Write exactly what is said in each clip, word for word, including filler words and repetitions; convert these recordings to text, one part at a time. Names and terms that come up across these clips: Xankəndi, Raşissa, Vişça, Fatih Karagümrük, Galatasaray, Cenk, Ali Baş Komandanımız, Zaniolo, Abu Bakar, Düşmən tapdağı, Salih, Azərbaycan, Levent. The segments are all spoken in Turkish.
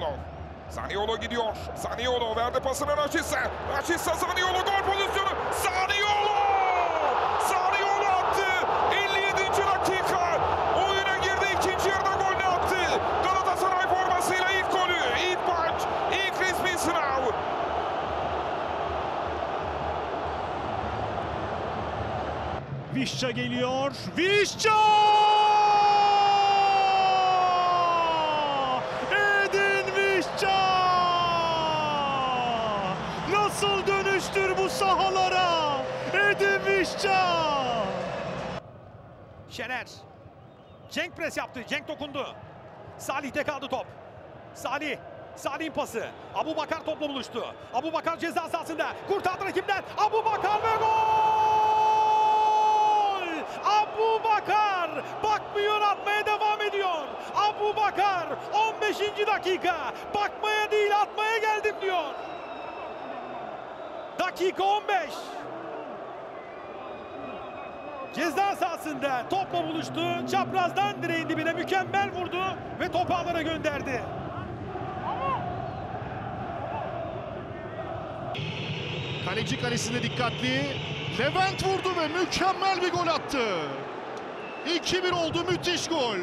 Zaniolo. Zaniolo gidiyor. Zaniolo verdi pasını Raşissa. Raşissa Zaniolo gol pozisyonu. Zaniolo! Zaniolo attı. elli yedinci dakika. Oyuna girdi. İkinci yarıda golünü attı. Galatasaray formasıyla ilk golü. İlk maç. İlk resmi sınav. Vişça geliyor. Vişça! Nasıl dönüştür bu sahalara Edim Vişça. Şener. Cenk pres yaptı. Cenk dokundu. Salih'te kaldı top. Salih. Salih'in pası. Abu Bakar topla buluştu. Abu Bakar ceza sahasında. Kurtardı rakipten. Abu Bakar ve gol! Abu Bakar bakmıyor, atmaya devam ediyor. Abu Bakar on beşinci dakika. Bakmaya değil atmaya geldim diyor. Dakika on beş. Ceza sahasında topla buluştu. Çaprazdan direğin dibine mükemmel vurdu ve topu ağlara gönderdi. Kaleci kalesinde dikkatli. Levent vurdu ve mükemmel bir gol attı. iki bir oldu, müthiş gol.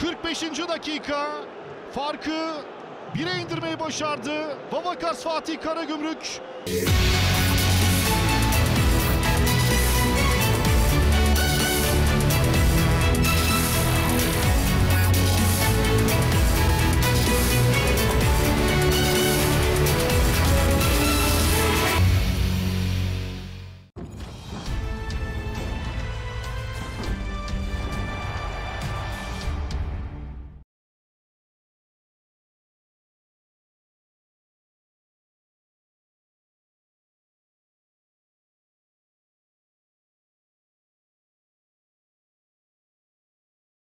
kırk beşinci dakika. Farkı bire indirmeyi başardı. Abu Bakar Fatih Karagümrük.